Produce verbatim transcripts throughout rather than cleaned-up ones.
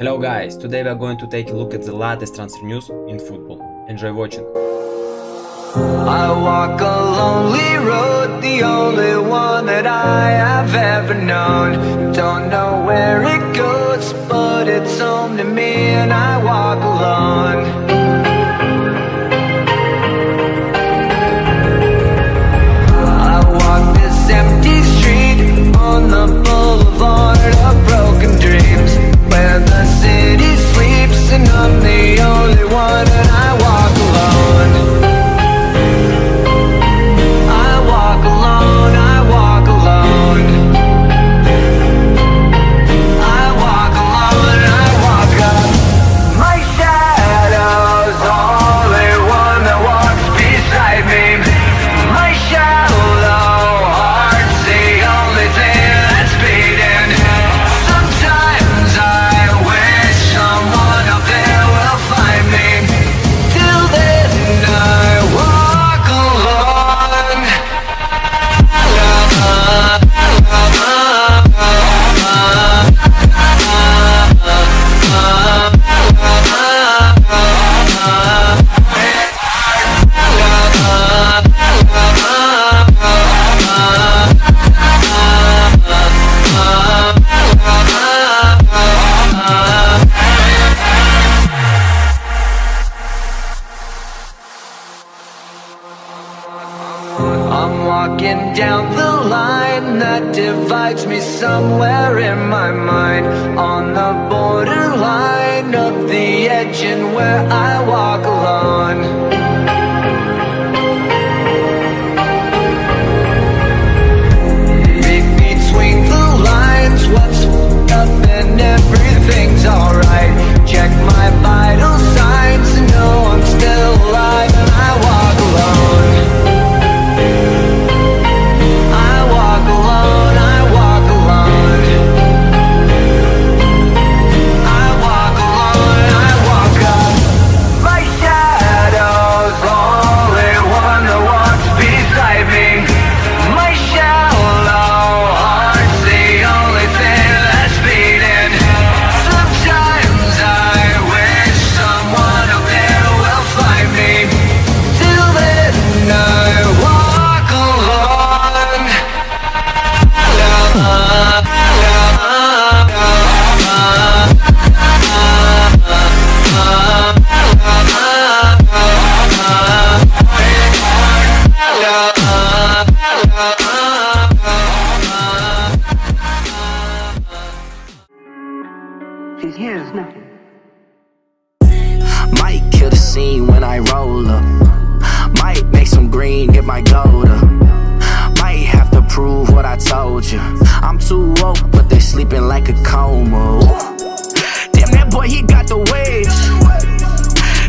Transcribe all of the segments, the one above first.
Hello guys, today we are going to take a look at the latest transfer news in football. Enjoy watching. I walk a lonely road, the only one that I have ever known. Don't know where it goes, but it's home to me and I walk alone. I walk this empty street on the boulevard of broken dreams. Where the city sleeps and I'm the only one and I walk alone. I walk alone, I walk alone. I walk alone, I walk alone. My shadow's the only one that walks beside me. My shallow heart's the only thing that's beating. Sometimes I I'm walking down the line that divides me somewhere in my mind, on the borderline of the edge and where I walk alone. Between the lines, what's up and everything's alright. Check my vital signs and know I'm still alive and I walk alone. She's here as nothing. Might kill the scene when I roll up. Might make some green, get my gold up. Might have to prove what I told you. I'm too woke, but they sleeping like a coma. Damn, that boy, he got the waves.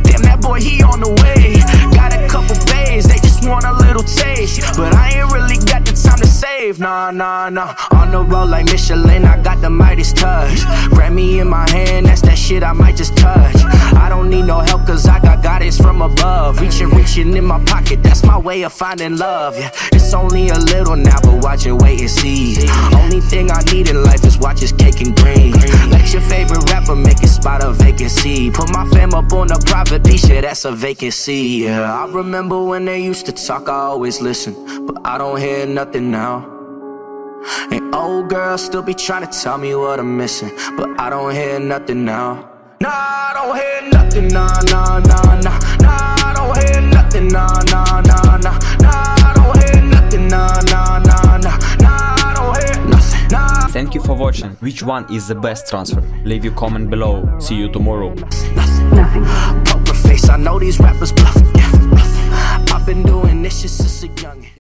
Damn, that boy, he on the way. Got a couple bays, they just want a little taste. But I ain't really got the time to save, nah, nah, nah. On the road like Michelin, I got the Midas touch. Grammy in my hand, that's that shit I might just touch. I don't need no help cause I got guidance from above. Reaching, reaching in my pocket, that's my way of finding love, yeah. It's only a little now, but watch it, wait and see. Only thing I need in life is watch is cake and green. Let your favorite rapper make it spot a vacancy. Put my fam up on a private beach, yeah, that's a vacancy, yeah. I remember when they used to talk, I always listen, but I don't hear nothing now. And old girls still be trying to tell me what I'm missing, but I don't hear nothing now. Nah, I don't hear nothing, nah, nah, nah, nah. Nah, I don't hear nothing, nah, nah, nah, nah. Nah, I don't hear nothing, nah, nah, nah, nah. Nah, I don't hear nothing, nah. Thank you for watching. Which one is the best transfer? Leave your comment below. See you tomorrow. Nothing, nothing. Poker face, I know these rappers bluffing. I've been doing this shit since a youngin'.